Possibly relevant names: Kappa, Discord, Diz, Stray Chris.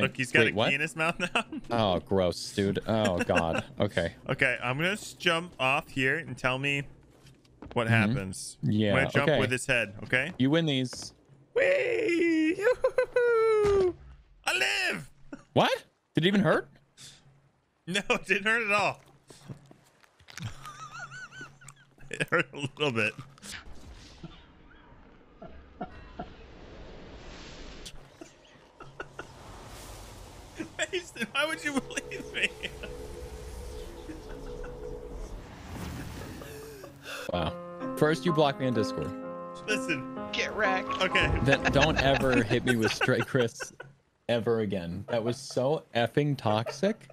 thing. Look, he's got a key in his mouth now. Oh, gross, dude. Oh, God. Okay. Okay, I'm going to jump off here and tell me what happens. Yeah, I'm going to jump with his head, okay? You win these. Whee! Yoo-hoo-hoo! I live! What? Did it even hurt? No, it didn't hurt at all. It hurt a little bit. Mason, why would you believe me? Wow. First, you blocked me on Discord. Listen. Get wrecked. Okay. Then don't ever hit me with Stray Chris ever again. That was so effing toxic.